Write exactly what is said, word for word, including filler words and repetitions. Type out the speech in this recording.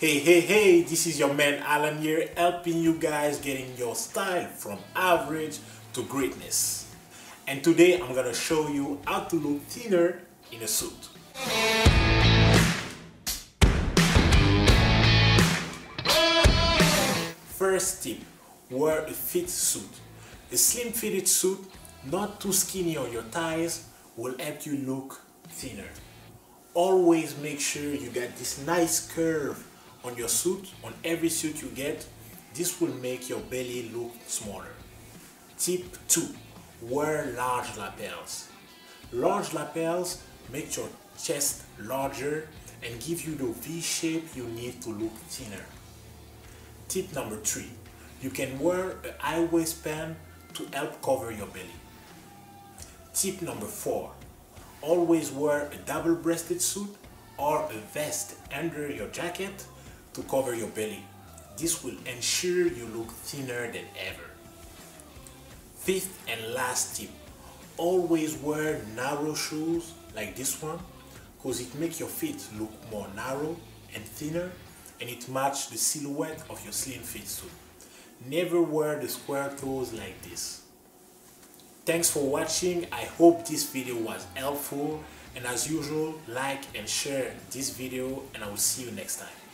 Hey, hey, hey, this is your man Alan here, helping you guys getting your style from average to greatness. And today I'm gonna show you how to look thinner in a suit. First tip, wear a fit suit. A slim fitted suit, not too skinny on your thighs, will help you look thinner. Always make sure you get this nice curve on your suit, on every suit you get. This will make your belly look smaller. Tip two, wear large lapels. Large lapels make your chest larger and give you the V shape you need to look thinner. Tip number three, you can wear a high waistband to help cover your belly. Tip number four, always wear a double-breasted suit or a vest under your jacket to cover your belly. This will ensure you look thinner than ever. Fifth and last tip, always wear narrow shoes like this one, cause it makes your feet look more narrow and thinner, and it matches the silhouette of your slim fit suit. Never wear the square toes like this. Thanks for watching. I hope this video was helpful, and as usual, like and share this video, and I will see you next time.